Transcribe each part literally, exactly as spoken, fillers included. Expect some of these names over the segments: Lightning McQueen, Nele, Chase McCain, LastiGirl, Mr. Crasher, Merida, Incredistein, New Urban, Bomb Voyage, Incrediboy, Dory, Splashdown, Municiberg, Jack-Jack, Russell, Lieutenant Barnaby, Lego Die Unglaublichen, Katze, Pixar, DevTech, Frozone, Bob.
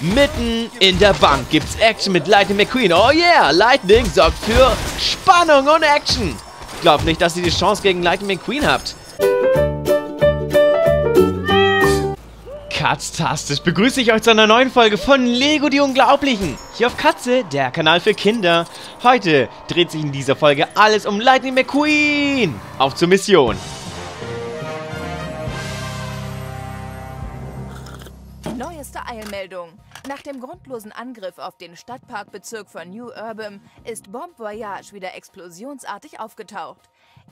Mitten in der Bank gibt's Action mit Lightning McQueen. Oh yeah, Lightning sorgt für Spannung und Action. Glaubt nicht, dass ihr die Chance gegen Lightning McQueen habt. Katztastisch begrüße ich euch zu einer neuen Folge von Lego Die Unglaublichen. Hier auf Katze, der Kanal für Kinder. Heute dreht sich in dieser Folge alles um Lightning McQueen. Auf zur Mission. Neueste Eilmeldung. Nach dem grundlosen Angriff auf den Stadtparkbezirk von New Urban ist Bomb Voyage wieder explosionsartig aufgetaucht.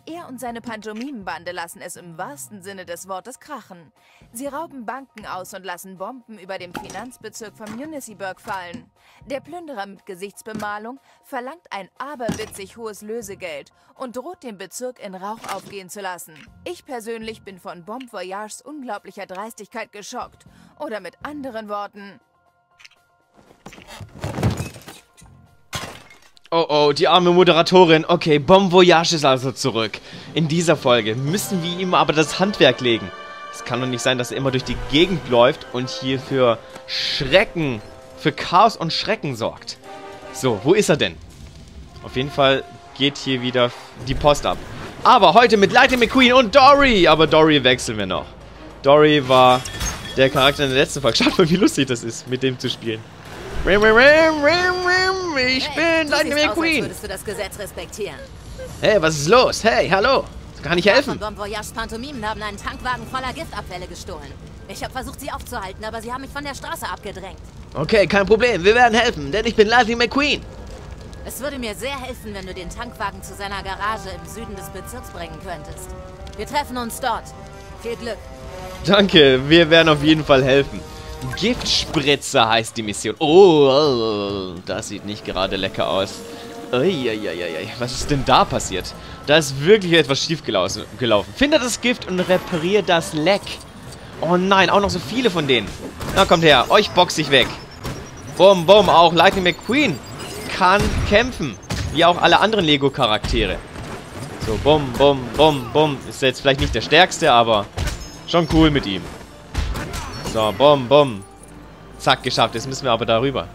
Er und seine Pantomimenbande lassen es im wahrsten Sinne des Wortes krachen. Sie rauben Banken aus und lassen Bomben über dem Finanzbezirk von Municiberg fallen. Der Plünderer mit Gesichtsbemalung verlangt ein aberwitzig hohes Lösegeld und droht den Bezirk in Rauch aufgehen zu lassen. Ich persönlich bin von Bomb Voyages unglaublicher Dreistigkeit geschockt. Oder mit anderen Worten... Oh oh, die arme Moderatorin. Okay, Bomb Voyage ist also zurück. In dieser Folge müssen wir ihm aber das Handwerk legen. Es kann doch nicht sein, dass er immer durch die Gegend läuft und hier für Schrecken, für Chaos und Schrecken sorgt. So, wo ist er denn? Auf jeden Fall geht hier wieder die Post ab. Aber heute mit Lightning McQueen und Dory. Aber Dory wechseln wir noch. Dory war der Charakter in der letzten Folge. Schaut mal, wie lustig das ist, mit dem zu spielen. Rim, rim, rim, rim, rim. Ich hey, bin Lightning McQueen. Würdest du das Gesetz respektieren? Hey, was ist los? Hey, hallo. Kann ich helfen? Bomb Voyage Pantomimen haben einen Tankwagen voller Giftabfälle gestohlen. Ich habe versucht, sie aufzuhalten, aber sie haben mich von der Straße abgedrängt. Okay, kein Problem. Wir werden helfen, denn ich bin Lightning McQueen. Es würde mir sehr helfen, wenn du den Tankwagen zu seiner Garage im Süden des Bezirks bringen könntest. Wir treffen uns dort. Viel Glück. Danke, wir werden auf jeden Fall helfen. Giftspritzer heißt die Mission. Oh, das sieht nicht gerade lecker aus. Uiuiui, was ist denn da passiert? Da ist wirklich etwas schief gelaufen. Finde das Gift und repariere das Leck. Oh nein, auch noch so viele von denen. Na, kommt her, euch boxe ich weg. Boom, boom, auch Lightning McQueen kann kämpfen. Wie auch alle anderen Lego-Charaktere. So, boom, boom, boom, boom. Ist jetzt vielleicht nicht der stärkste, aber schon cool mit ihm. So, bom, bom. Zack, geschafft. Jetzt müssen wir aber darüber.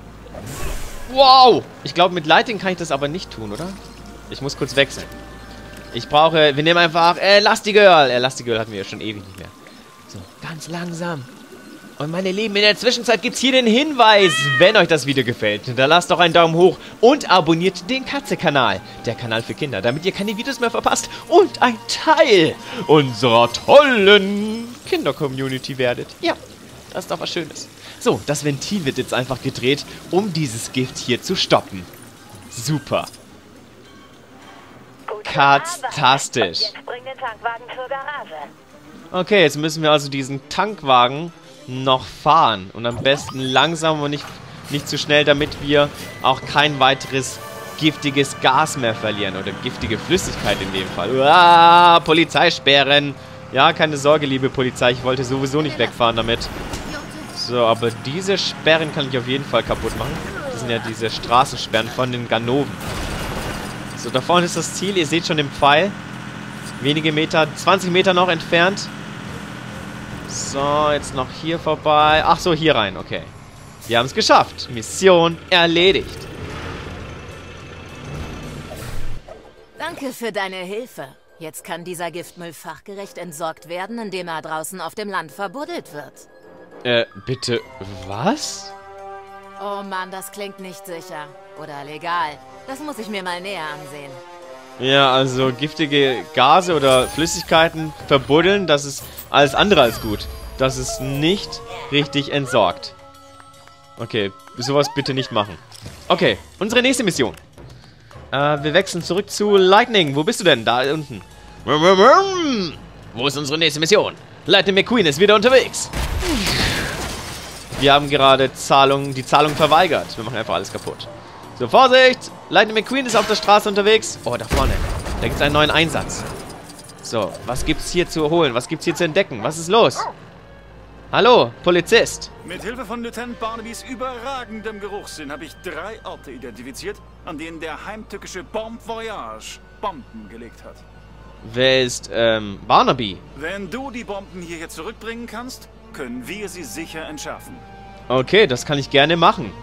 Wow! Ich glaube, mit Lightning kann ich das aber nicht tun, oder? Ich muss kurz wechseln. Ich brauche... Wir nehmen einfach äh, LastiGirl. Äh, LastiGirl hatten wir ja schon ewig nicht mehr. So, ganz langsam. Und meine Lieben, in der Zwischenzeit gibt es hier den Hinweis. Wenn euch das Video gefällt, dann lasst doch einen Daumen hoch und abonniert den Katze-Kanal. Der Kanal für Kinder, damit ihr keine Videos mehr verpasst. Und ein Teil unserer tollen Kinder-Community werdet. Ja. Das ist doch was Schönes. So, das Ventil wird jetzt einfach gedreht, um dieses Gift hier zu stoppen. Super. Katztastisch. Okay, jetzt müssen wir also diesen Tankwagen noch fahren. Und am besten langsam und nicht, nicht zu schnell, damit wir auch kein weiteres giftiges Gas mehr verlieren. Oder giftige Flüssigkeit in dem Fall. Uah, Polizeisperren. Ja, keine Sorge, liebe Polizei. Ich wollte sowieso nicht wegfahren damit. So, aber diese Sperren kann ich auf jeden Fall kaputt machen. Das sind ja diese Straßensperren von den Ganoven. So, da vorne ist das Ziel. Ihr seht schon den Pfeil. Wenige Meter, zwanzig Meter noch entfernt. So, jetzt noch hier vorbei. Ach so, hier rein, okay. Wir haben es geschafft. Mission erledigt. Danke für deine Hilfe. Jetzt kann dieser Giftmüll fachgerecht entsorgt werden, indem er draußen auf dem Land verbuddelt wird. Äh, bitte, was? Oh Mann, das klingt nicht sicher. Oder legal. Das muss ich mir mal näher ansehen. Ja, also giftige Gase oder Flüssigkeiten verbuddeln, das ist alles andere als gut. Das ist nicht richtig entsorgt. Okay, sowas bitte nicht machen. Okay, unsere nächste Mission. Äh, wir wechseln zurück zu Lightning. Wo bist du denn? Da unten. Wo ist unsere nächste Mission? Lightning McQueen ist wieder unterwegs. Wir haben gerade Zahlung, die Zahlung verweigert. Wir machen einfach alles kaputt. So, Vorsicht! Lightning McQueen ist auf der Straße unterwegs. Oh, da vorne. Da gibt es einen neuen Einsatz. So, was gibt's hier zu holen? Was gibt's hier zu entdecken? Was ist los? Hallo, Polizist. Mit Hilfe von Lieutenant Barnabys überragendem Geruchssinn habe ich drei Orte identifiziert, an denen der heimtückische Bomb Voyage Bomben gelegt hat. Wer ist, ähm, Barnaby? Wenn du die Bomben hierher zurückbringen kannst, können wir sie sicher entschärfen. Okay, das kann ich gerne machen.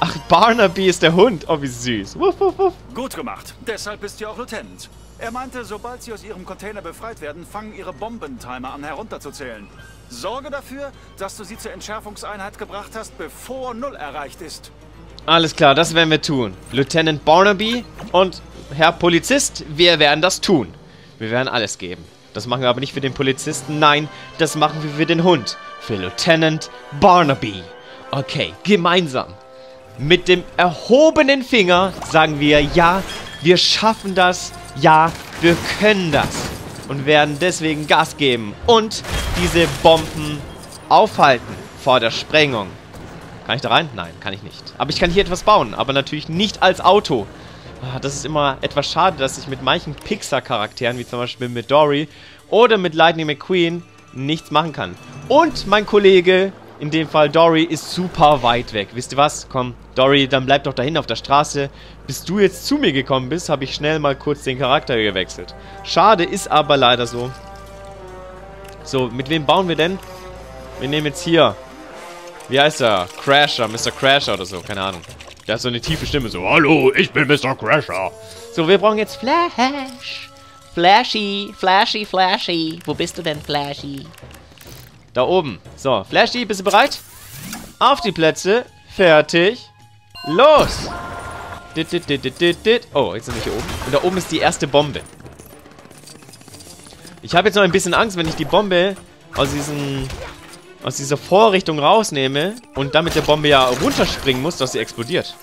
Ach, Barnaby ist der Hund. Oh, wie süß. Wuff, wuff, wuff. Gut gemacht. Deshalb bist du auch Lieutenant. Er meinte, sobald sie aus ihrem Container befreit werden, fangen ihre Bombentimer an herunterzuzählen. Sorge dafür, dass du sie zur Entschärfungseinheit gebracht hast, bevor Null erreicht ist. Alles klar, das werden wir tun. Lieutenant Barnaby und Herr Polizist, wir werden das tun. Wir werden alles geben. Das machen wir aber nicht für den Polizisten, nein, das machen wir für den Hund. Für Lieutenant Barnaby. Okay, gemeinsam. Mit dem erhobenen Finger sagen wir, ja, wir schaffen das, ja, wir können das. Und werden deswegen Gas geben und diese Bomben aufhalten vor der Sprengung. Kann ich da rein? Nein, kann ich nicht. Aber ich kann hier etwas bauen, aber natürlich nicht als Auto. Das ist immer etwas schade, dass ich mit manchen Pixar-Charakteren, wie zum Beispiel mit Dory oder mit Lightning McQueen, nichts machen kann. Und mein Kollege, in dem Fall Dory, ist super weit weg. Wisst ihr was? Komm, Dory, dann bleib doch dahin auf der Straße. Bis du jetzt zu mir gekommen bist, habe ich schnell mal kurz den Charakter gewechselt. Schade, ist aber leider so. So, mit wem bauen wir denn? Wir nehmen jetzt hier. Wie heißt er? Crasher, Mister Crasher oder so, keine Ahnung. Der hat so eine tiefe Stimme, so, hallo, ich bin Mister Crasher. So, wir brauchen jetzt Flash. Flashy, Flashy, Flashy. Wo bist du denn, Flashy? Da oben. So, Flashy, bist du bereit? Auf die Plätze. Fertig. Los! Dit, dit, dit, dit, dit. Oh, jetzt sind wir hier oben. Und da oben ist die erste Bombe. Ich habe jetzt noch ein bisschen Angst, wenn ich die Bombe aus, diesen, aus dieser Vorrichtung rausnehme und dann mit der Bombe ja runterspringen muss, dass sie explodiert.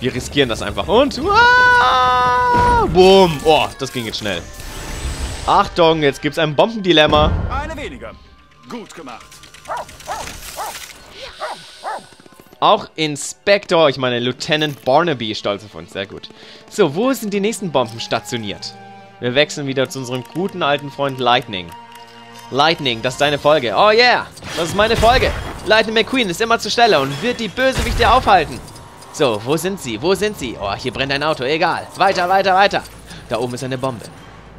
Wir riskieren das einfach. Und... Uah, boom! Oh, das ging jetzt schnell. Achtung, jetzt gibt's ein Bombendilemma. Eine weniger. Gut gemacht. Auch Inspektor, ich meine Lieutenant Barnaby, stolz auf uns. Sehr gut. So, wo sind die nächsten Bomben stationiert? Wir wechseln wieder zu unserem guten alten Freund Lightning. Lightning, das ist deine Folge. Oh yeah, das ist meine Folge. Lightning McQueen ist immer zur Stelle und wird die Bösewichte aufhalten. So, wo sind sie? Wo sind sie? Oh, hier brennt ein Auto. Egal. Weiter, weiter, weiter. Da oben ist eine Bombe.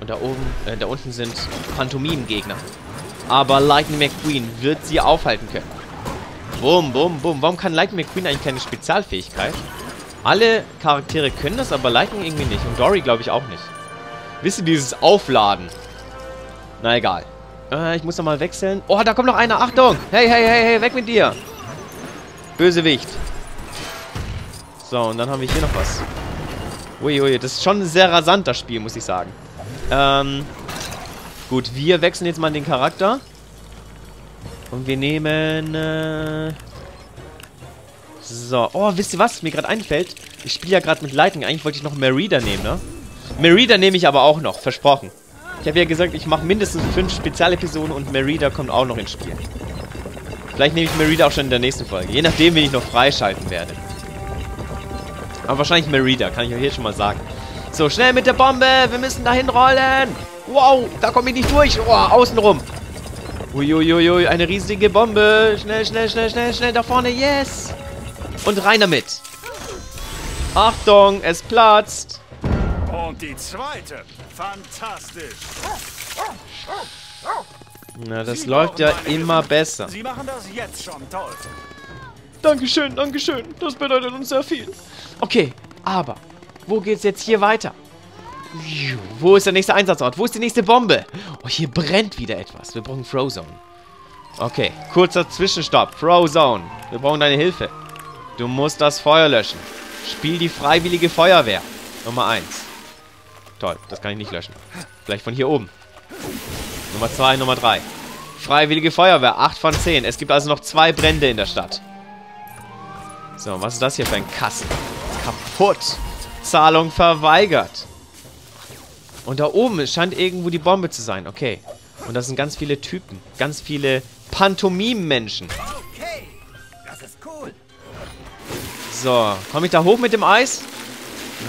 Und da oben, äh, da unten sind Phantomimengegner. Aber Lightning McQueen wird sie aufhalten können. Boom, boom, boom. Warum kann Lightning McQueen eigentlich keine Spezialfähigkeit? Alle Charaktere können das, aber Lightning irgendwie nicht. Und Dory glaube ich auch nicht. Wisst ihr, dieses Aufladen? Na egal. Äh, ich muss nochmal wechseln. Oh, da kommt noch einer. Achtung. Hey, hey, hey, hey, weg mit dir. Bösewicht. So, und dann haben wir hier noch was. Uiui, das ist schon sehr rasant, das Spiel, muss ich sagen. Ähm... Gut, wir wechseln jetzt mal den Charakter. Und wir nehmen... Äh so. Oh, wisst ihr was? Mir gerade einfällt. Ich spiele ja gerade mit Lightning. Eigentlich wollte ich noch Merida nehmen, ne? Merida nehme ich aber auch noch. Versprochen. Ich habe ja gesagt, ich mache mindestens fünf Spezialepisoden und Merida kommt auch noch ins Spiel. Vielleicht nehme ich Merida auch schon in der nächsten Folge. Je nachdem, wen ich noch freischalten werde. Aber wahrscheinlich Merida. Kann ich euch jetzt schon mal sagen. So, schnell mit der Bombe. Wir müssen dahin rollen. Wow, da komme ich nicht durch. Oh, außenrum. Uiuiui, eine riesige Bombe. Schnell, schnell, schnell, schnell, schnell. Da vorne, yes. Und rein damit. Achtung, es platzt. Und die zweite. Fantastisch. Na, das läuft ja immer besser. Sie machen das jetzt schon toll. Dankeschön, Dankeschön. Das bedeutet uns sehr viel. Okay, aber wo geht's jetzt hier weiter? Wo ist der nächste Einsatzort? Wo ist die nächste Bombe? Oh, hier brennt wieder etwas. Wir brauchen Frozone. Okay, kurzer Zwischenstopp. Frozone. Wir brauchen deine Hilfe. Du musst das Feuer löschen. Spiel die freiwillige Feuerwehr. Nummer eins. Toll, das kann ich nicht löschen. Vielleicht von hier oben. Nummer zwei, Nummer drei. Freiwillige Feuerwehr, acht von zehn. Es gibt also noch zwei Brände in der Stadt. So, was ist das hier für ein Kasten? Kaputt. Zahlung verweigert. Und da oben scheint irgendwo die Bombe zu sein. Okay. Und das sind ganz viele Typen. Ganz viele Pantomimen-Menschen. Okay. Das ist cool. So. Komme ich da hoch mit dem Eis?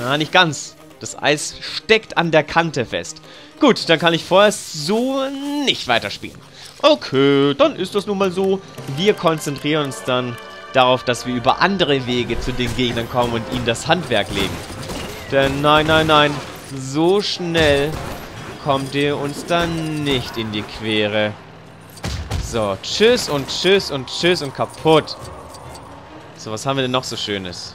Na, nicht ganz. Das Eis steckt an der Kante fest. Gut, dann kann ich vorher so nicht weiterspielen. Okay, dann ist das nun mal so. Wir konzentrieren uns dann darauf, dass wir über andere Wege zu den Gegnern kommen und ihnen das Handwerk legen. Denn nein, nein, nein. So schnell kommt ihr uns dann nicht in die Quere. So, tschüss und tschüss und tschüss und kaputt. So, was haben wir denn noch so Schönes?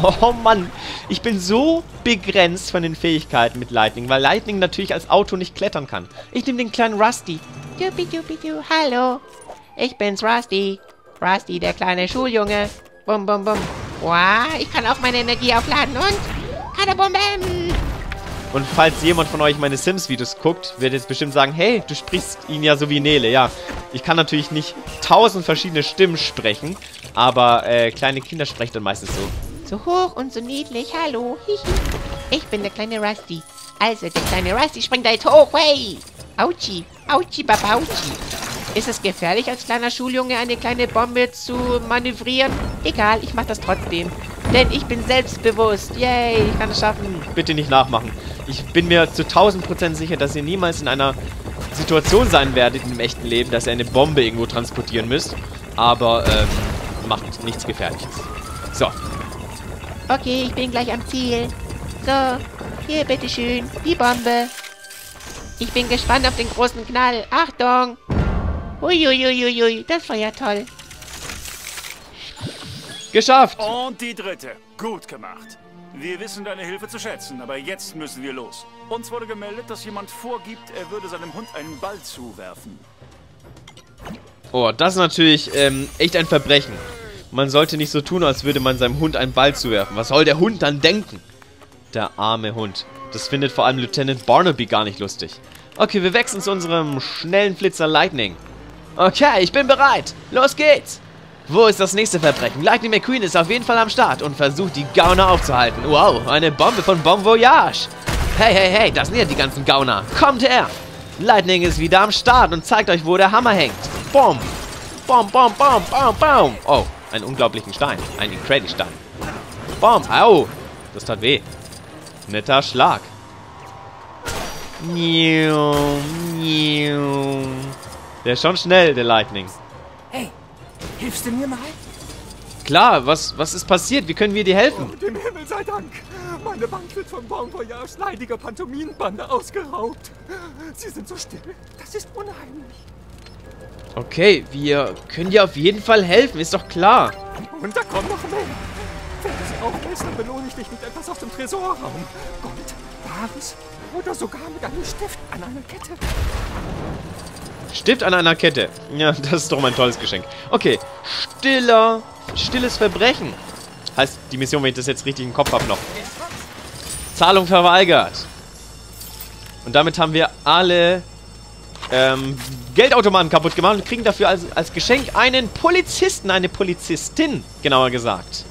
Oh Mann, ich bin so begrenzt von den Fähigkeiten mit Lightning, weil Lightning natürlich als Auto nicht klettern kann. Ich nehme den kleinen Rusty. Jupijupidu, hallo. Ich bin's, Rusty. Rusty, der kleine Schuljunge. Bum, bum, bum. Wow, ich kann auch meine Energie aufladen und... Kadabum-bam. Und falls jemand von euch meine Sims-Videos guckt, wird jetzt bestimmt sagen, hey, du sprichst ihn ja so wie Nele. Ja, ich kann natürlich nicht tausend verschiedene Stimmen sprechen, aber äh, kleine Kinder sprechen dann meistens so. So hoch und so niedlich, hallo, hihi. Ich bin der kleine Rusty. Also, der kleine Rusty springt da jetzt hoch, hey. Autschi, autschi, babautschi. Ist es gefährlich, als kleiner Schuljunge eine kleine Bombe zu manövrieren? Egal, ich mach das trotzdem. Denn ich bin selbstbewusst. Yay, ich kann es schaffen. Bitte nicht nachmachen. Ich bin mir zu tausend Prozent sicher, dass ihr niemals in einer Situation sein werdet im echten Leben, dass ihr eine Bombe irgendwo transportieren müsst. Aber, ähm, macht nichts Gefährliches. So. Okay, ich bin gleich am Ziel. So, hier, bitteschön, die Bombe. Ich bin gespannt auf den großen Knall. Achtung! Uiuiuiui, das war ja toll. Geschafft! Und die dritte. Gut gemacht. Wir wissen deine Hilfe zu schätzen, aber jetzt müssen wir los. Uns wurde gemeldet, dass jemand vorgibt, er würde seinem Hund einen Ball zuwerfen. Oh, das ist natürlich ähm, echt ein Verbrechen. Man sollte nicht so tun, als würde man seinem Hund einen Ball zuwerfen. Was soll der Hund dann denken? Der arme Hund. Das findet vor allem Lieutenant Barnaby gar nicht lustig. Okay, wir wechseln zu unserem schnellen Flitzer Lightning. Okay, ich bin bereit. Los geht's. Wo ist das nächste Verbrechen? Lightning McQueen ist auf jeden Fall am Start und versucht, die Gauner aufzuhalten. Wow, eine Bombe von Bomb Voyage. Hey, hey, hey, das sind ja die ganzen Gauner. Kommt her. Lightning ist wieder am Start und zeigt euch, wo der Hammer hängt. Bom, bom, bom, bom, bom, bom. Oh, einen unglaublichen Stein. Einen Incrediboy-Stein. Bom, au. Das tat weh. Netter Schlag. Der ist schon schnell, der Lightning. Hey, hilfst du mir mal? Klar, was, was ist passiert? Wie können wir dir helfen? Oh, dem Himmel sei Dank. Meine Bank wird von Bomb Voyage leidiger Pantominenbande ausgeraubt. Sie sind so still. Das ist unheimlich. Okay, wir können dir auf jeden Fall helfen, ist doch klar. Und da kommt noch mehr. Wenn du sie auflässt, dann belohne ich dich mit etwas aus dem Tresorraum. Gold, Bares oder sogar mit einem Stift an einer Kette. Stift an einer Kette. Ja, das ist doch mein tolles Geschenk. Okay, stiller, stilles Verbrechen. Heißt die Mission, wenn ich das jetzt richtig im Kopf habe noch. Zahlung verweigert. Und damit haben wir alle ähm, Geldautomaten kaputt gemacht und kriegen dafür als, als Geschenk einen Polizisten, eine Polizistin, genauer gesagt.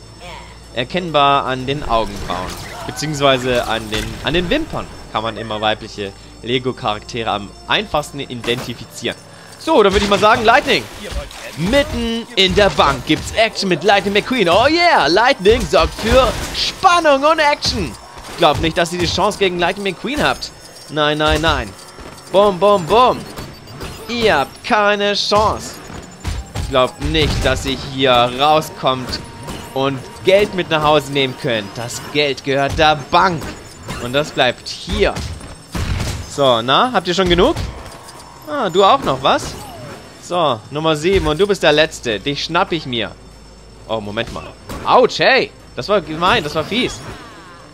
Erkennbar an den Augenbrauen, beziehungsweise an den, an den Wimpern kann man immer weibliche Lego-Charaktere am einfachsten identifizieren. So, dann würde ich mal sagen, Lightning. Mitten in der Bank gibt's Action mit Lightning McQueen. Oh yeah, Lightning sorgt für Spannung und Action. Glaubt nicht, dass ihr die Chance gegen Lightning McQueen habt. Nein, nein, nein. Bum, bum, bum. Ihr habt keine Chance. Glaubt nicht, dass ihr hier rauskommt und Geld mit nach Hause nehmen könnt. Das Geld gehört der Bank. Und das bleibt hier. So, na, habt ihr schon genug? Ah, du auch noch, was? So, Nummer sieben und du bist der Letzte. Dich schnapp ich mir. Oh, Moment mal. Autsch, hey. Das war gemein, das war fies.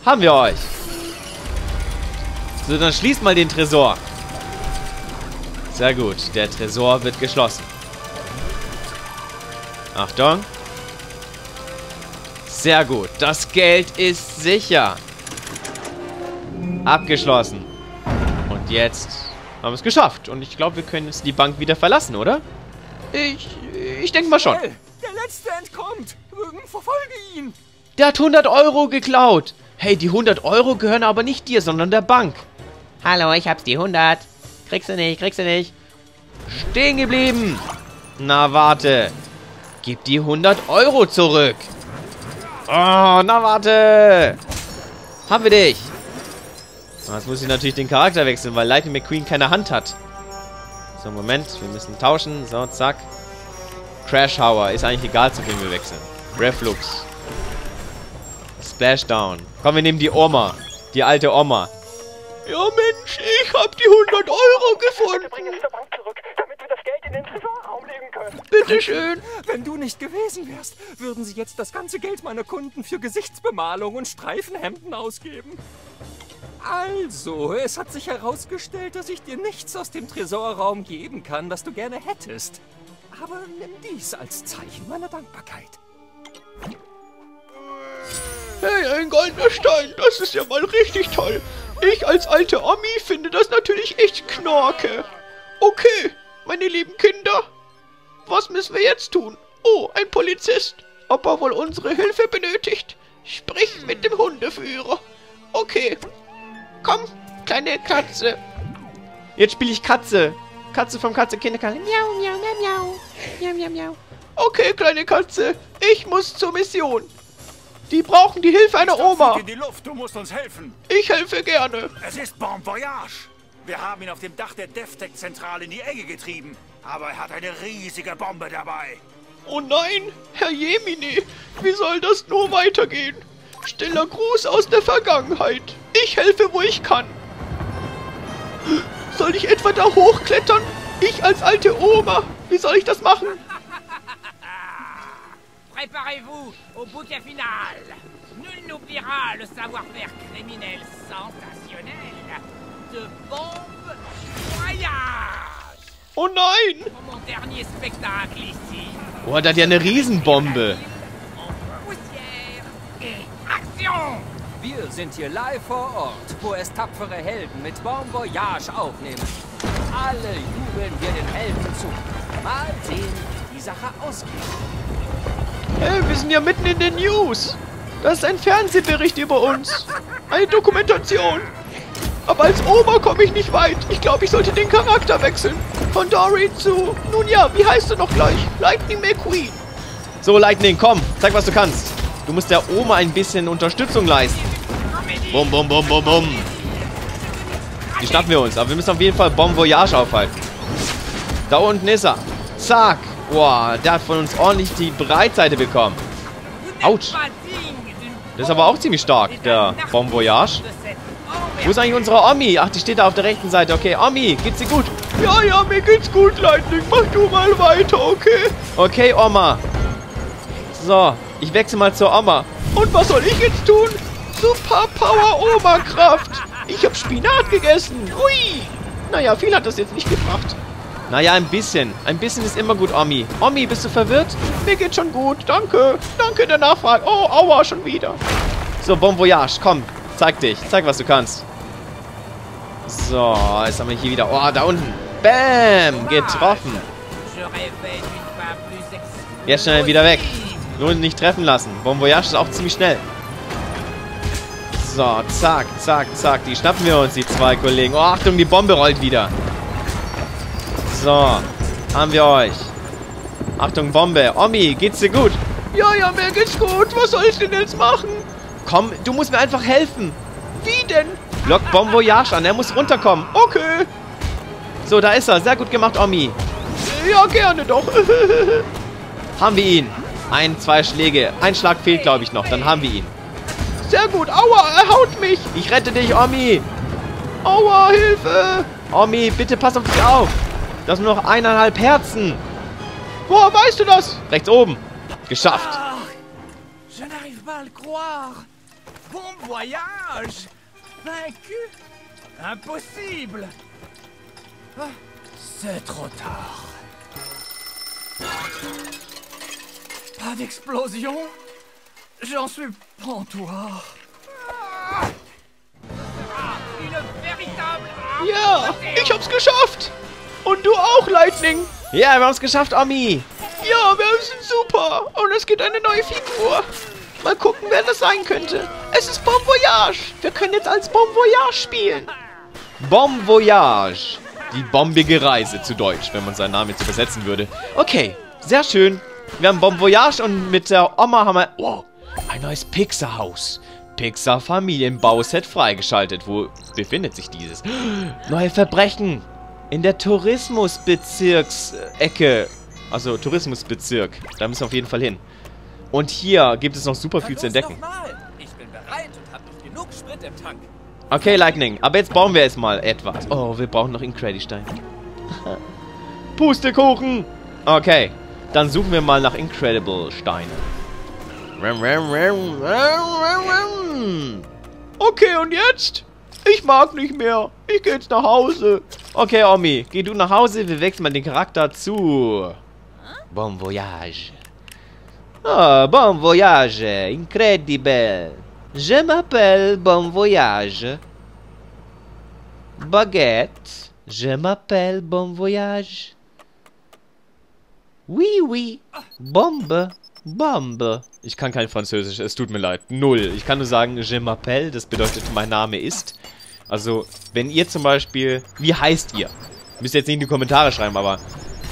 Haben wir euch. So, dann schließt mal den Tresor. Sehr gut, der Tresor wird geschlossen. Achtung. Sehr gut, das Geld ist sicher. Abgeschlossen. Und jetzt haben wir es geschafft. Und ich glaube, wir können jetzt die Bank wieder verlassen, oder? Ich, ich denke mal schon. Der Letzte entkommt. Verfolge ihn. Der hat hundert Euro geklaut. Hey, die hundert Euro gehören aber nicht dir, sondern der Bank. Hallo, ich hab's die hundert. Kriegst du nicht, kriegst du nicht. Stehen geblieben. Na, warte. Gib die hundert Euro zurück. Oh, na, warte. Haben wir dich. Jetzt muss ich natürlich den Charakter wechseln, weil Lightning McQueen keine Hand hat. So, Moment, wir müssen tauschen. So, zack. Crash Hour, ist eigentlich egal, zu wem wir wechseln. Reflux. Splashdown. Komm, wir nehmen die Oma. Die alte Oma. Ja Mensch, ich hab die hundert Euro gefunden. Bring es zur Bank zurück, damit wir das Geld in den Tresorraum legen können. Bitteschön. Wenn du nicht gewesen wärst, würden sie jetzt das ganze Geld meiner Kunden für Gesichtsbemalung und Streifenhemden ausgeben. Also, es hat sich herausgestellt, dass ich dir nichts aus dem Tresorraum geben kann, was du gerne hättest. Aber nimm dies als Zeichen meiner Dankbarkeit. Hey, ein goldener Stein, das ist ja mal richtig toll. Ich als alte Omi finde das natürlich echt knorke. Okay, meine lieben Kinder, was müssen wir jetzt tun? Oh, ein Polizist. Ob er wohl unsere Hilfe benötigt? Sprich mit dem Hundeführer. Okay, komm, kleine Katze. Jetzt spiele ich Katze. Katze vom Katze-Kinderkanal. Miau, miau, miau, miau. Miau, miau, miau. Okay, kleine Katze, ich muss zur Mission. Die brauchen die Hilfe einer Oma. In die Luft, du musst uns helfen. Ich helfe gerne. Es ist Bomb Voyage. Wir haben ihn auf dem Dach der DevTech-Zentrale in die Enge getrieben. Aber er hat eine riesige Bombe dabei. Oh nein, Herr Jemine, wie soll das nur weitergehen? Stiller Gruß aus der Vergangenheit. Ich helfe, wo ich kann. Soll ich etwa da hochklettern? Ich als alte Oma, wie soll ich das machen? Préparez-vous au bout du final. Nul n'oubliera le savoir-faire criminel sensationnel de Bomb Voyage. Oh nein! Oh, da hat ja eine Riesenbombe. Wir sind hier live vor Ort, wo es tapfere Helden mit Bomb Voyage aufnehmen. Alle jubeln wir den Helden zu. Mal sehen, wie die Sache ausgeht. Hey, wir sind ja mitten in den News. Das ist ein Fernsehbericht über uns. Eine Dokumentation. Aber als Oma komme ich nicht weit. Ich glaube, ich sollte den Charakter wechseln. Von Dory zu... Nun ja, wie heißt du noch gleich? Lightning McQueen. So, Lightning, komm. Zeig, was du kannst. Du musst der Oma ein bisschen Unterstützung leisten. Bum, bum, bum, bum, bum. Die schnappen wir uns. Aber wir müssen auf jeden Fall Bomb Voyage aufhalten. Da unten ist er. Zack. Boah, der hat von uns ordentlich die Breitseite bekommen. Autsch. Das ist aber auch ziemlich stark, der Bomb Voyage. Wo ist eigentlich unsere Omi? Ach, die steht da auf der rechten Seite. Okay, Omi, geht's dir gut? Ja, ja, mir geht's gut, Lightning. Mach du mal weiter, okay? Okay, Oma. So, ich wechsle mal zur Oma. Und was soll ich jetzt tun? Super Power Oma-Kraft. Ich hab Spinat gegessen. Ui. Naja, viel hat das jetzt nicht gebracht. Naja, ein bisschen. Ein bisschen ist immer gut, Omi. Omi, bist du verwirrt? Mir geht's schon gut. Danke. Danke der Nachfrage. Oh, aua, schon wieder. So, Bomb Voyage. Komm, zeig dich. Zeig, was du kannst. So, jetzt haben wir hier wieder... Oh, da unten. Bam, getroffen. Jetzt schnell wieder weg. Nur nicht treffen lassen. Bomb Voyage ist auch ziemlich schnell. So, zack, zack, zack. Die schnappen wir uns, die zwei Kollegen. Oh, Achtung, die Bombe rollt wieder. So, haben wir euch. Achtung, Bombe. Omi, geht's dir gut? Ja, ja, mir geht's gut. Was soll ich denn jetzt machen? Komm, du musst mir einfach helfen. Wie denn? Lock Bomb Voyage an, er muss runterkommen. Okay. So, da ist er. Sehr gut gemacht, Omi. Ja, gerne doch. Haben wir ihn. Ein, zwei Schläge. Ein Schlag fehlt, glaube ich, noch. Dann haben wir ihn. Sehr gut. Aua, er haut mich. Ich rette dich, Omi. Aua, Hilfe. Omi, bitte pass auf dich auf. Das sind nur noch eineinhalb Herzen. Woher weißt du das? Rechts oben. Geschafft. Ah, je n'arrive pas à le croire. Bon voyage. Vaincu. Impossible. Ah, c'est trop tard. Pas d'explosion. J'en suis pantois. Ah, une véritable apothée. Ja, ich hab's geschafft. Und du auch, Lightning. Ja, wir haben es geschafft, Omi. Ja, wir sind super. Und es gibt eine neue Figur. Mal gucken, wer das sein könnte. Es ist Bomb Voyage. Wir können jetzt als Bomb Voyage spielen. Bomb Voyage. Die bombige Reise zu Deutsch, wenn man seinen Namen jetzt übersetzen würde. Okay, sehr schön. Wir haben Bomb Voyage und mit der Oma haben wir... Wow, ein neues Pixar-Haus. Pixar Familienbauset freigeschaltet. Wo befindet sich dieses? Neue Verbrechen. In der Tourismusbezirksecke. Also Tourismusbezirk. Da müssen wir auf jeden Fall hin. Und hier gibt es noch super viel zu entdecken. Ich bin bereit und habe noch genug Sprit im Tank. Okay, Lightning. Aber jetzt bauen wir erstmal etwas. Oh, wir brauchen noch Incredistein. Pustekuchen! Okay. Dann suchen wir mal nach Incredible-Steinen. Okay, und jetzt? Ich mag nicht mehr. Ich gehe jetzt nach Hause. Okay, Omi, geh du nach Hause. Wir wechseln mal den Charakter zu... Bomb Voyage. Oh, Bomb Voyage. Incredible. Je m'appelle Bomb Voyage. Baguette. Je m'appelle Bomb Voyage. Oui, oui. Bombe. Bombe. Ich kann kein Französisch, es tut mir leid. Null. Ich kann nur sagen, je m'appelle, das bedeutet, mein Name ist. Also, wenn ihr zum Beispiel... Wie heißt ihr? Müsst ihr jetzt nicht in die Kommentare schreiben, aber...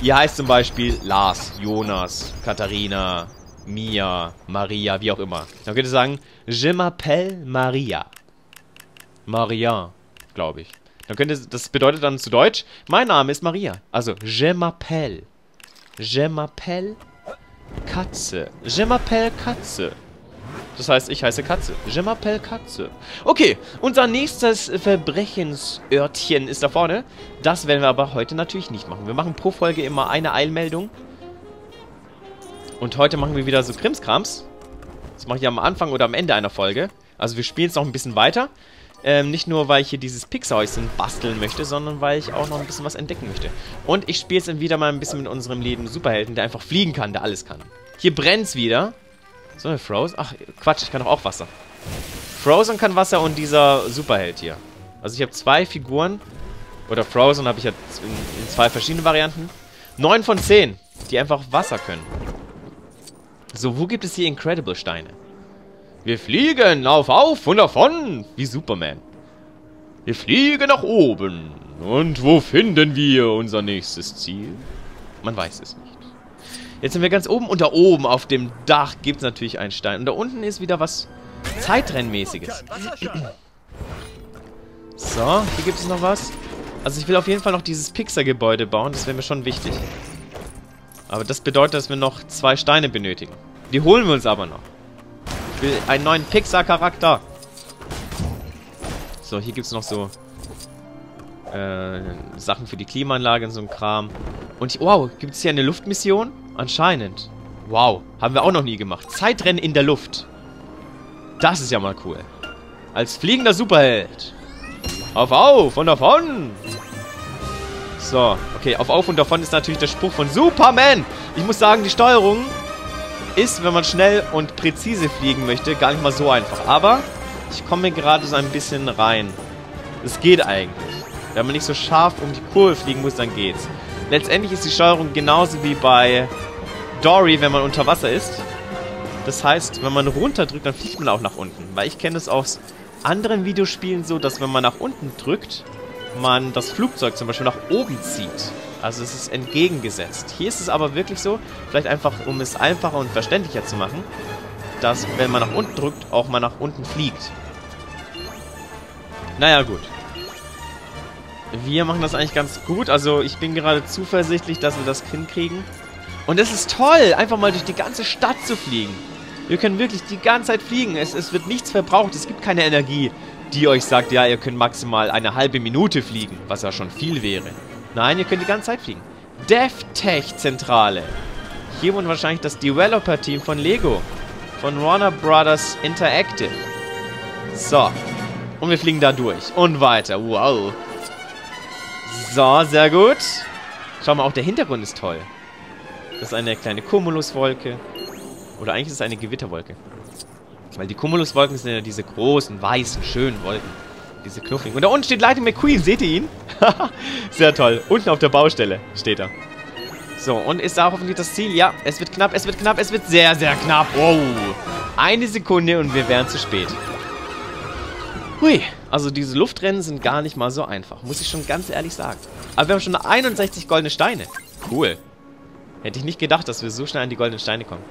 Ihr heißt zum Beispiel Lars, Jonas, Katharina, Mia, Maria, wie auch immer. Dann könnt ihr sagen, je m'appelle Maria. Maria, glaube ich. Dann könnt ihr, das bedeutet dann zu Deutsch, mein Name ist Maria. Also, je m'appelle. Je m'appelle Katze. Je m'appelle Katze. Das heißt, ich heiße Katze. Je m'appelle Katze. Okay, unser nächstes Verbrechensörtchen ist da vorne. Das werden wir aber heute natürlich nicht machen. Wir machen pro Folge immer eine Eilmeldung. Und heute machen wir wieder so Krimskrams. Das mache ich am Anfang oder am Ende einer Folge. Also wir spielen es noch ein bisschen weiter. Ähm, nicht nur, weil ich hier dieses Pixar-Häuschen basteln möchte, sondern weil ich auch noch ein bisschen was entdecken möchte. Und ich spiele jetzt wieder mal ein bisschen mit unserem lieben Superhelden, der einfach fliegen kann, der alles kann. Hier brennt's wieder. So, Frozone. Ach, Quatsch, ich kann doch auch Wasser. Frozone kann Wasser und dieser Superheld hier. Also ich habe zwei Figuren. Oder Frozone habe ich jetzt in, in zwei verschiedenen Varianten. Neun von zehn, die einfach Wasser können. So, wo gibt es hier Incredible-Steine? Wir fliegen auf, auf und davon, wie Superman. Wir fliegen nach oben. Und wo finden wir unser nächstes Ziel? Man weiß es nicht. Jetzt sind wir ganz oben und da oben auf dem Dach gibt es natürlich einen Stein. Und da unten ist wieder was Zeitrennmäßiges. So, hier gibt es noch was. Also ich will auf jeden Fall noch dieses Pixar-Gebäude bauen, das wäre mir schon wichtig. Aber das bedeutet, dass wir noch zwei Steine benötigen. Die holen wir uns aber noch. Ich will einen neuen Pixar-Charakter. So, hier gibt es noch so äh, Sachen für die Klimaanlage und so ein Kram. Und wow, gibt es hier eine Luftmission? Anscheinend. Wow, haben wir auch noch nie gemacht. Zeitrennen in der Luft. Das ist ja mal cool. Als fliegender Superheld. Auf, auf und davon. So, okay, auf, auf und davon ist natürlich der Spruch von Superman. Ich muss sagen, die Steuerung... ist, wenn man schnell und präzise fliegen möchte, gar nicht mal so einfach. Aber ich komme gerade so ein bisschen rein. Es geht eigentlich. Wenn man nicht so scharf um die Kurve fliegen muss, dann geht's. Letztendlich ist die Steuerung genauso wie bei Dory, wenn man unter Wasser ist. Das heißt, wenn man runterdrückt, dann fliegt man auch nach unten. Weil ich kenne es aus anderen Videospielen so, dass wenn man nach unten drückt, man das Flugzeug zum Beispiel nach oben zieht. Also es ist entgegengesetzt. Hier ist es aber wirklich so, vielleicht einfach, um es einfacher und verständlicher zu machen, dass, wenn man nach unten drückt, auch mal nach unten fliegt. Naja, gut. Wir machen das eigentlich ganz gut. Also ich bin gerade zuversichtlich, dass wir das hinkriegen. Und es ist toll, einfach mal durch die ganze Stadt zu fliegen. Wir können wirklich die ganze Zeit fliegen. Es, es wird nichts verbraucht, es gibt keine Energie, die euch sagt, ja, ihr könnt maximal eine halbe Minute fliegen, was ja schon viel wäre. Nein, ihr könnt die ganze Zeit fliegen. DevTech-Zentrale. Hier wohnt wahrscheinlich das Developer-Team von Lego. Von Warner Brothers Interactive. So. Und wir fliegen da durch. Und weiter. Wow. So, sehr gut. Schau mal, auch der Hintergrund ist toll. Das ist eine kleine Cumuluswolke. Oder eigentlich ist es eine Gewitterwolke. Weil die Cumuluswolken sind ja diese großen, weißen, schönen Wolken. Diese Knuffling. Und da unten steht Lightning McQueen. Seht ihr ihn? Sehr toll. Unten auf der Baustelle steht er. So, und ist da hoffentlich das Ziel? Ja, es wird knapp, es wird knapp, es wird sehr, sehr knapp. Wow. Eine Sekunde und wir wären zu spät. Hui. Also diese Luftrennen sind gar nicht mal so einfach. Muss ich schon ganz ehrlich sagen. Aber wir haben schon einundsechzig goldene Steine. Cool. Hätte ich nicht gedacht, dass wir so schnell an die goldenen Steine kommen.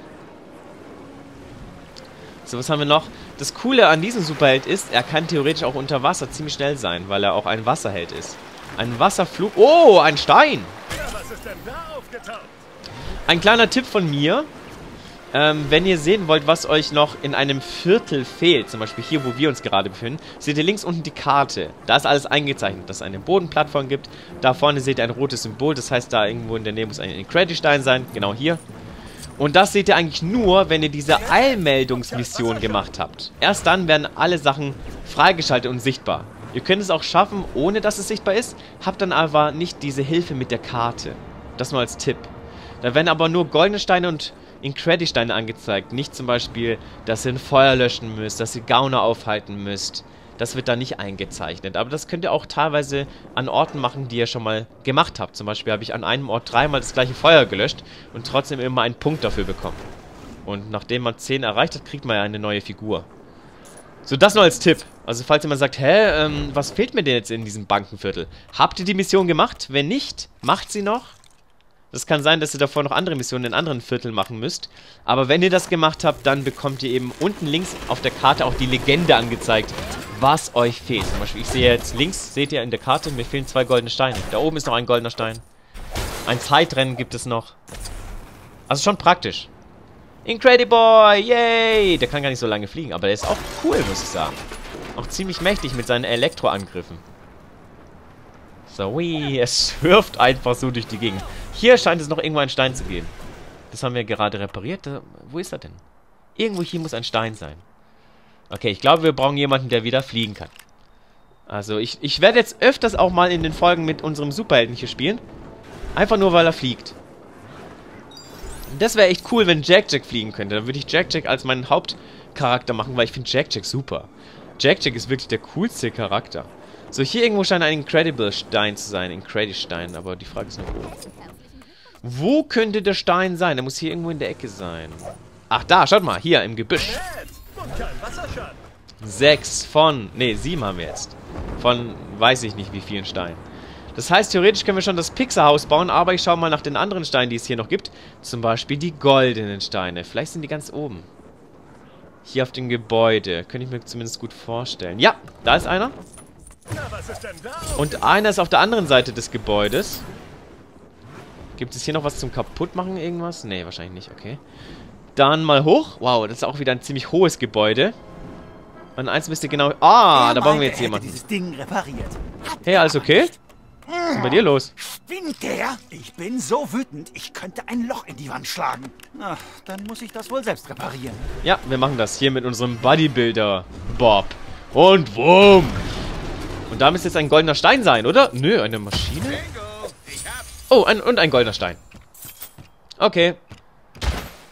So, was haben wir noch? Das Coole an diesem Superheld ist, er kann theoretisch auch unter Wasser ziemlich schnell sein, weil er auch ein Wasserheld ist. Ein Wasserflug... Oh, ein Stein! Ja, was ist denn da aufgetaucht? Ein kleiner Tipp von mir. Ähm, wenn ihr sehen wollt, was euch noch in einem Viertel fehlt, zum Beispiel hier, wo wir uns gerade befinden, seht ihr links unten die Karte. Da ist alles eingezeichnet, dass es eine Bodenplattform gibt. Da vorne seht ihr ein rotes Symbol, das heißt, da irgendwo in der Nähe muss ein Incredistein sein, genau hier. Und das seht ihr eigentlich nur, wenn ihr diese Eilmeldungsmission gemacht habt. Erst dann werden alle Sachen freigeschaltet und sichtbar. Ihr könnt es auch schaffen, ohne dass es sichtbar ist, habt dann aber nicht diese Hilfe mit der Karte. Das nur als Tipp. Da werden aber nur goldene Steine und Incredi-Steine angezeigt. Nicht zum Beispiel, dass ihr ein Feuer löschen müsst, dass ihr Gauner aufhalten müsst. Das wird da nicht eingezeichnet. Aber das könnt ihr auch teilweise an Orten machen, die ihr schon mal gemacht habt. Zum Beispiel habe ich an einem Ort dreimal das gleiche Feuer gelöscht und trotzdem immer einen Punkt dafür bekommen. Und nachdem man zehn erreicht hat, kriegt man ja eine neue Figur. So, das nur als Tipp. Also falls jemand sagt, hä, ähm, was fehlt mir denn jetzt in diesem Bankenviertel? Habt ihr die Mission gemacht? Wenn nicht, macht sie noch. Das kann sein, dass ihr davor noch andere Missionen in anderen Vierteln machen müsst. Aber wenn ihr das gemacht habt, dann bekommt ihr eben unten links auf der Karte auch die Legende angezeigt, was euch fehlt. Zum Beispiel, ich sehe jetzt links, seht ihr in der Karte, mir fehlen zwei goldene Steine. Da oben ist noch ein goldener Stein. Ein Zeitrennen gibt es noch. Also schon praktisch. Incrediboy, yay! Der kann gar nicht so lange fliegen, aber der ist auch cool, muss ich sagen. Auch ziemlich mächtig mit seinen Elektroangriffen. So, wee, es schürft einfach so durch die Gegend. Hier scheint es noch irgendwo einen Stein zu geben. Das haben wir gerade repariert. Wo ist er denn? Irgendwo hier muss ein Stein sein. Okay, ich glaube, wir brauchen jemanden, der wieder fliegen kann. Also, ich, ich werde jetzt öfters auch mal in den Folgen mit unserem Superhelden hier spielen. Einfach nur, weil er fliegt. Das wäre echt cool, wenn Jack-Jack fliegen könnte. Dann würde ich Jack-Jack als meinen Hauptcharakter machen, weil ich finde Jack-Jack super. Jack-Jack ist wirklich der coolste Charakter. So, hier irgendwo scheint ein Incredible-Stein zu sein. Incredi-Stein, aber die Frage ist nur, wo. Wo könnte der Stein sein? Der muss hier irgendwo in der Ecke sein. Ach, da, schaut mal, hier im Gebüsch. Sechs von, nee, sieben haben wir jetzt. Von weiß ich nicht wie vielen Steinen. Das heißt, theoretisch können wir schon das Pixar-Haus bauen, aber ich schaue mal nach den anderen Steinen, die es hier noch gibt. Zum Beispiel die goldenen Steine. Vielleicht sind die ganz oben. Hier auf dem Gebäude. Könnte ich mir zumindest gut vorstellen. Ja, da ist einer. Und einer ist auf der anderen Seite des Gebäudes. Gibt es hier noch was zum Kaputtmachen? Irgendwas? Nee, wahrscheinlich nicht. Okay. Dann mal hoch. Wow, das ist auch wieder ein ziemlich hohes Gebäude. Und eins müsste genau... Ah, da bauen wir jetzt jemanden. Hey, alles okay? Was ist denn bei dir los? Spinnt der? Ich bin so wütend, ich könnte ein Loch in die Wand schlagen. Ach, dann muss ich das wohl selbst reparieren. Ja, wir machen das hier mit unserem Bodybuilder Bob. Und wumm! Und da müsste jetzt ein goldener Stein sein, oder? Nö, eine Maschine. Oh, ein, und ein goldener Stein. Okay.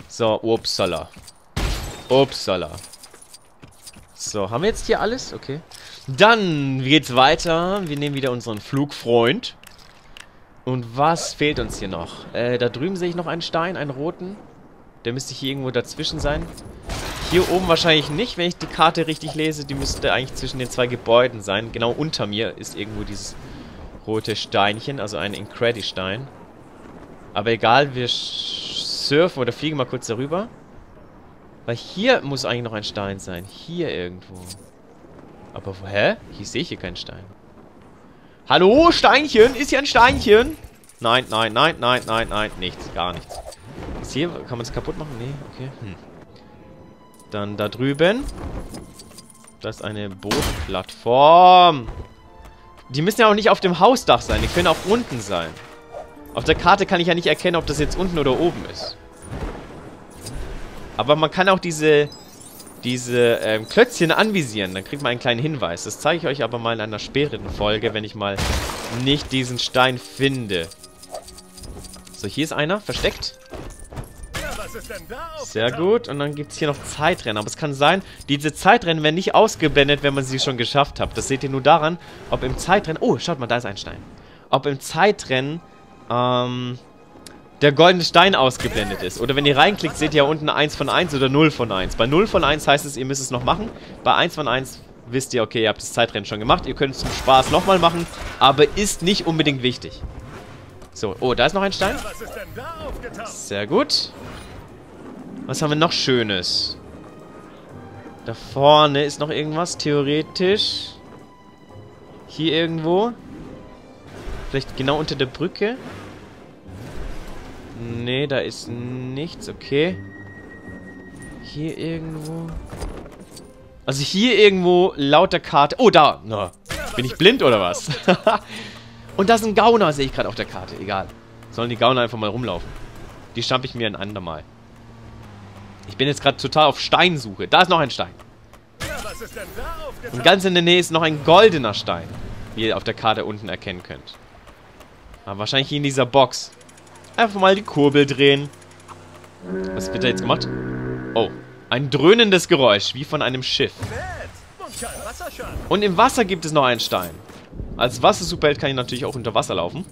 So, upsala. Upsala. So, haben wir jetzt hier alles? Okay. Dann geht's weiter. Wir nehmen wieder unseren Flugfreund. Und was fehlt uns hier noch? Äh, da drüben sehe ich noch einen Stein, einen roten. Der müsste hier irgendwo dazwischen sein. Hier oben wahrscheinlich nicht, wenn ich die Karte richtig lese. Die müsste eigentlich zwischen den zwei Gebäuden sein. Genau unter mir ist irgendwo dieses rote Steinchen, also ein Incredi-Stein. Aber egal, wir surfen oder fliegen mal kurz darüber. Weil hier muss eigentlich noch ein Stein sein. Hier irgendwo. Aber woher? Hier sehe ich hier keinen Stein. Hallo, Steinchen? Ist hier ein Steinchen? Nein, nein, nein, nein, nein, nein. Nichts, gar nichts. Ist hier, kann man es kaputt machen? Nee, okay. Hm. Dann da drüben. Das ist eine Bodenplattform. Die müssen ja auch nicht auf dem Hausdach sein. Die können auch unten sein. Auf der Karte kann ich ja nicht erkennen, ob das jetzt unten oder oben ist. Aber man kann auch diese... diese ähm, Klötzchen anvisieren, dann kriegt man einen kleinen Hinweis. Das zeige ich euch aber mal in einer späteren Folge, wenn ich mal nicht diesen Stein finde. So, hier ist einer, versteckt. Sehr gut, und dann gibt es hier noch Zeitrennen. Aber es kann sein, diese Zeitrennen werden nicht ausgeblendet, wenn man sie schon geschafft hat. Das seht ihr nur daran, ob im Zeitrennen... Oh, schaut mal, da ist ein Stein. Ob im Zeitrennen, ähm... der goldene Stein ausgeblendet ist. Oder wenn ihr reinklickt, seht ihr ja unten eins von eins oder null von eins. Bei null von eins heißt es, ihr müsst es noch machen. Bei eins von eins wisst ihr, okay, ihr habt das Zeitrennen schon gemacht. Ihr könnt es zum Spaß nochmal machen, aber ist nicht unbedingt wichtig. So, oh, da ist noch ein Stein. Sehr gut. Was haben wir noch Schönes? Da vorne ist noch irgendwas, theoretisch. Hier irgendwo. Vielleicht genau unter der Brücke. Nee, da ist nichts, okay. Hier irgendwo. Also hier irgendwo laut der Karte. Oh, da. Na, bin ich blind oder was? Und da ist ein Gauner, sehe ich gerade auf der Karte. Egal. Sollen die Gauner einfach mal rumlaufen. Die stampfe ich mir ein andermal. Ich bin jetzt gerade total auf Steinsuche. Da ist noch ein Stein. Und ganz in der Nähe ist noch ein goldener Stein. Wie ihr auf der Karte unten erkennen könnt. Aber wahrscheinlich hier in dieser Box. Einfach mal die Kurbel drehen. Was wird da jetzt gemacht? Oh. Ein dröhnendes Geräusch, wie von einem Schiff. Und im Wasser gibt es noch einen Stein. Als Wassersuperheld kann ich natürlich auch unter Wasser laufen.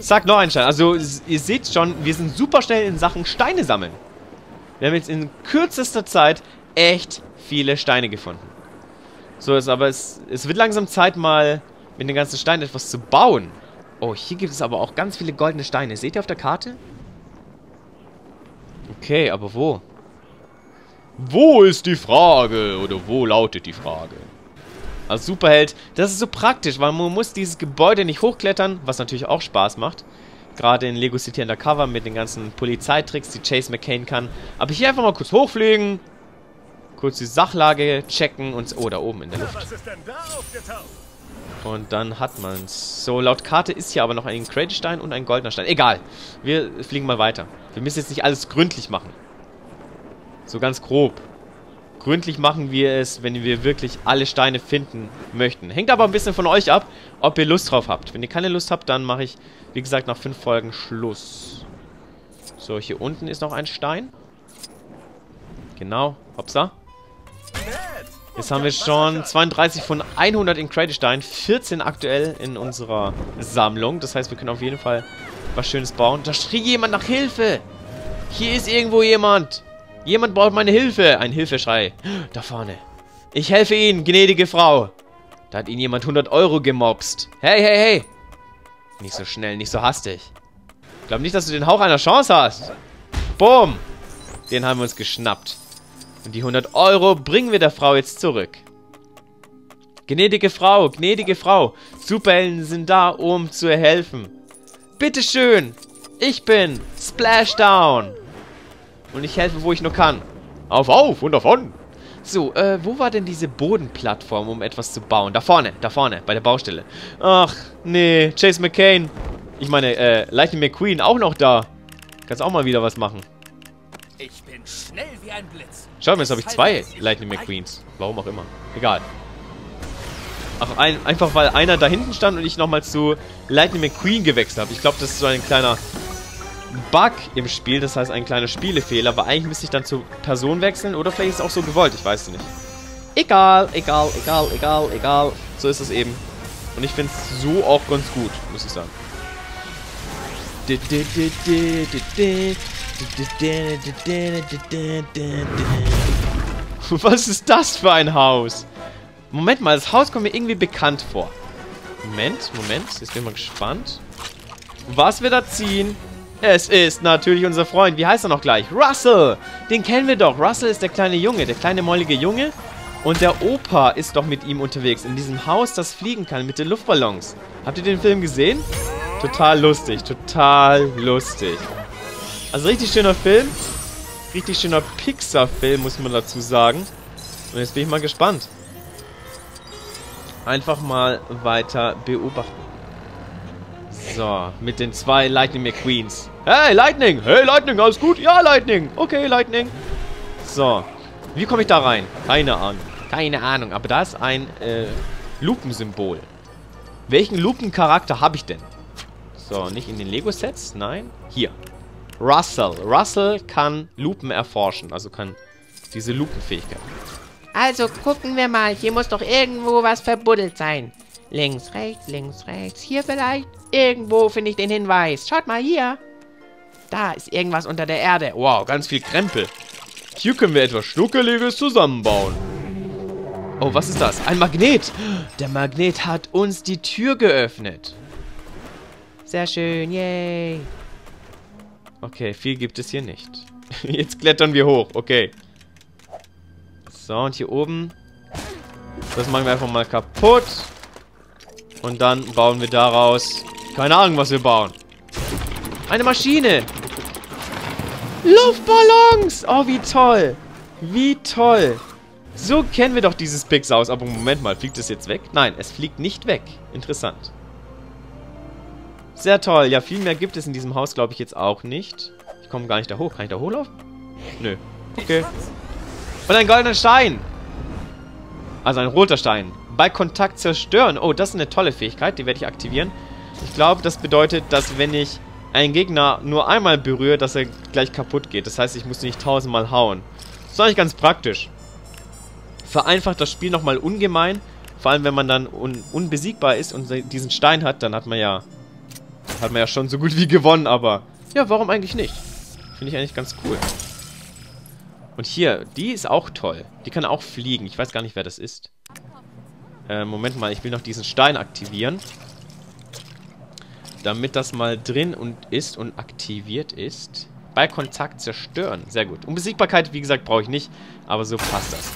Zack, noch ein Stein. Also, ihr seht schon, wir sind super schnell in Sachen Steine sammeln. Wir haben jetzt in kürzester Zeit echt viele Steine gefunden. So, ist aber es, es wird langsam Zeit, mal mit den ganzen Steinen etwas zu bauen. Oh, hier gibt es aber auch ganz viele goldene Steine. Seht ihr auf der Karte? Okay, aber wo? Wo ist die Frage? Oder wo lautet die Frage? Als Superheld, das ist so praktisch, weil man muss dieses Gebäude nicht hochklettern, was natürlich auch Spaß macht. Gerade in Lego City Undercover mit den ganzen Polizeitricks, die Chase McCain kann. Aber hier einfach mal kurz hochfliegen, kurz die Sachlage checken und... Oh, da oben in der Luft. Und dann hat man's. So, laut Karte ist hier aber noch ein Incrediboy-Stein und ein goldener Stein. Egal, wir fliegen mal weiter. Wir müssen jetzt nicht alles gründlich machen. So ganz grob. Gründlich machen wir es, wenn wir wirklich alle Steine finden möchten. Hängt aber ein bisschen von euch ab, ob ihr Lust drauf habt. Wenn ihr keine Lust habt, dann mache ich, wie gesagt, nach fünf Folgen Schluss. So, hier unten ist noch ein Stein. Genau, hopsa. Jetzt haben wir schon zweiunddreißig von hundert Incrediboy-Steinen, vierzehn aktuell in unserer Sammlung. Das heißt, wir können auf jeden Fall was Schönes bauen. Da schrie jemand nach Hilfe! Hier ist irgendwo jemand! Jemand braucht meine Hilfe! Ein Hilfeschrei. Da vorne. Ich helfe Ihnen, gnädige Frau. Da hat Ihnen jemand hundert Euro gemobst. Hey, hey, hey! Nicht so schnell, nicht so hastig. Ich glaube nicht, dass du den Hauch einer Chance hast. Boom! Den haben wir uns geschnappt. Und die hundert Euro bringen wir der Frau jetzt zurück. Gnädige Frau, gnädige Frau. Superhelden sind da, um zu helfen. Bitteschön! Ich bin Splashdown! Und ich helfe, wo ich nur kann. Auf, auf und davon. So, äh, wo war denn diese Bodenplattform, um etwas zu bauen? Da vorne, da vorne, bei der Baustelle. Ach, nee, Chase McCain. Ich meine, äh, Lightning McQueen auch noch da. Kannst auch mal wieder was machen. Ich bin schnell wie ein Blitz. Schau mal, jetzt habe ich zwei Lightning McQueens. Warum auch immer. Egal. Ach, ein, einfach weil einer da hinten stand und ich nochmal zu Lightning McQueen gewechselt habe. Ich glaube, das ist so ein kleiner... Bug im Spiel, das heißt ein kleiner Spielefehler, aber eigentlich müsste ich dann zur Person wechseln oder vielleicht ist es auch so gewollt, ich weiß es nicht. Egal, egal, egal, egal, egal. So ist es eben. Und ich finde es so auch ganz gut, muss ich sagen. Was ist das für ein Haus? Moment mal, das Haus kommt mir irgendwie bekannt vor. Moment, Moment, jetzt bin ich mal gespannt. Was wir da ziehen... Es ist natürlich unser Freund. Wie heißt er noch gleich? Russell! Den kennen wir doch. Russell ist der kleine Junge, der kleine mollige Junge. Und der Opa ist doch mit ihm unterwegs. In diesem Haus, das fliegen kann mit den Luftballons. Habt ihr den Film gesehen? Total lustig. Total lustig. Also richtig schöner Film. Richtig schöner Pixar-Film, muss man dazu sagen. Und jetzt bin ich mal gespannt. Einfach mal weiter beobachten. So, mit den zwei Lightning McQueens. Hey, Lightning! Hey, Lightning, alles gut? Ja, Lightning! Okay, Lightning! So, wie komme ich da rein? Keine Ahnung. Keine Ahnung, aber da ist ein äh, Lupensymbol. Welchen Lupencharakter habe ich denn? So, nicht in den Lego-Sets, nein. Hier. Russell. Russell kann Lupen erforschen, also kann diese Lupenfähigkeit. Also, gucken wir mal. Hier muss doch irgendwo was verbuddelt sein. Links, rechts, links, rechts. Hier vielleicht. Irgendwo finde ich den Hinweis. Schaut mal hier. Da ist irgendwas unter der Erde. Wow, ganz viel Krempel. Hier können wir etwas Schnuckeliges zusammenbauen. Oh, was ist das? Ein Magnet. Der Magnet hat uns die Tür geöffnet. Sehr schön, yay. Okay, viel gibt es hier nicht. Jetzt klettern wir hoch, okay. So, und hier oben. Das machen wir einfach mal kaputt. Und dann bauen wir daraus... Keine Ahnung, was wir bauen. Eine Maschine. Luftballons. Oh, wie toll. Wie toll. So kennen wir doch dieses Pixar aus. Aber Moment mal, fliegt es jetzt weg? Nein, es fliegt nicht weg. Interessant. Sehr toll. Ja, viel mehr gibt es in diesem Haus, glaube ich, jetzt auch nicht. Ich komme gar nicht da hoch. Kann ich da hochlaufen? Nö. Okay. Und ein goldener Stein. Also ein roter Stein. Bei Kontakt zerstören. Oh, das ist eine tolle Fähigkeit. Die werde ich aktivieren. Ich glaube, das bedeutet, dass wenn ich einen Gegner nur einmal berühre, dass er gleich kaputt geht. Das heißt, ich muss nicht tausendmal hauen. Das ist eigentlich ganz praktisch. Vereinfacht das Spiel nochmal ungemein. Vor allem, wenn man dann un unbesiegbar ist und diesen Stein hat, dann hat man ja hat man ja schon so gut wie gewonnen, aber ja, warum eigentlich nicht? Finde ich eigentlich ganz cool. Und hier, die ist auch toll. Die kann auch fliegen. Ich weiß gar nicht, wer das ist. Äh, Moment mal, ich will noch diesen Stein aktivieren. Damit das mal drin und ist und aktiviert ist. Bei Kontakt zerstören. Sehr gut. Unbesiegbarkeit, wie gesagt, brauche ich nicht. Aber so passt das.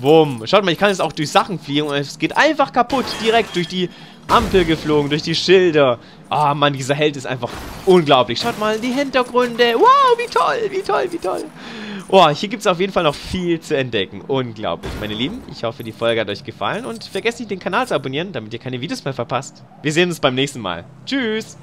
Wumm. Schaut mal, ich kann jetzt auch durch Sachen fliegen. Und es geht einfach kaputt. Direkt durch die Ampel geflogen. Durch die Schilder. Ah, Mann, dieser Held ist einfach unglaublich. Schaut mal, die Hintergründe. Wow, wie toll, wie toll, wie toll. Oh, hier gibt es auf jeden Fall noch viel zu entdecken. Unglaublich. Meine Lieben, ich hoffe, die Folge hat euch gefallen. Und vergesst nicht, den Kanal zu abonnieren, damit ihr keine Videos mehr verpasst. Wir sehen uns beim nächsten Mal. Tschüss.